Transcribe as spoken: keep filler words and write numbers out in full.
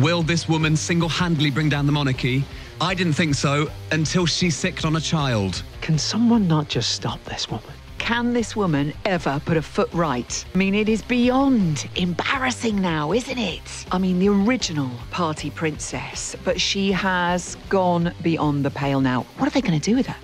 Will this woman single-handedly bring down the monarchy? I didn't think so until she sicked on a child. Can someone not just stop this woman? Can this woman ever put a foot right? I mean, it is beyond embarrassing now, isn't it? I mean, the original party princess, but she has gone beyond the pale now. What are they going to do with her?